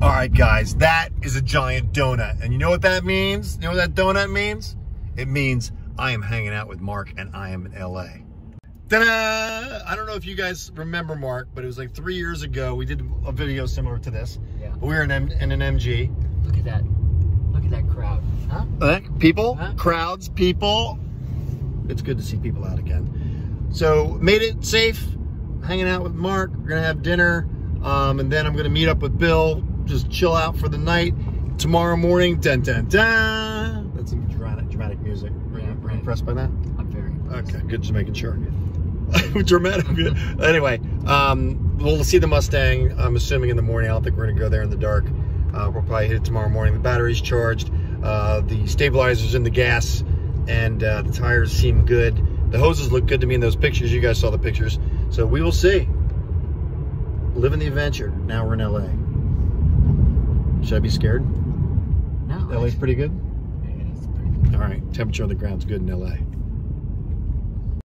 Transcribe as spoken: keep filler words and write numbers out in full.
All right, guys, that is a giant donut. And you know what that means? You know what that donut means? It means I am hanging out with Mark and I am in L A. Ta-da! I don't know if you guys remember Mark, but it was like three years ago. We did a video similar to this. Yeah. We were in, M in an M G. Look at that. Look at that crowd. Huh? Uh, people, huh? Crowds, people. It's good to see people out again. So made it safe, hanging out with Mark. We're gonna have dinner. Um, and then I'm gonna meet up with Bill. Just chill out for the night. Tomorrow morning, dun dun dun. That's some dramatic, dramatic music. Were yeah, you right. impressed by that? I'm very impressed. Okay, good, just making sure. Dramatic. Anyway, um, we'll see the Mustang, I'm assuming, in the morning. I don't think we're gonna go there in the dark. Uh, we'll probably hit it tomorrow morning. The battery's charged, uh, the stabilizer's in the gas, and uh, the tires seem good. The hoses look good to me in those pictures. You guys saw the pictures. So we will see. Living the adventure. Now we're in L A. Should I be scared? No. L A's pretty good? Yeah, it's pretty good. All right, temperature on the ground's good in L A.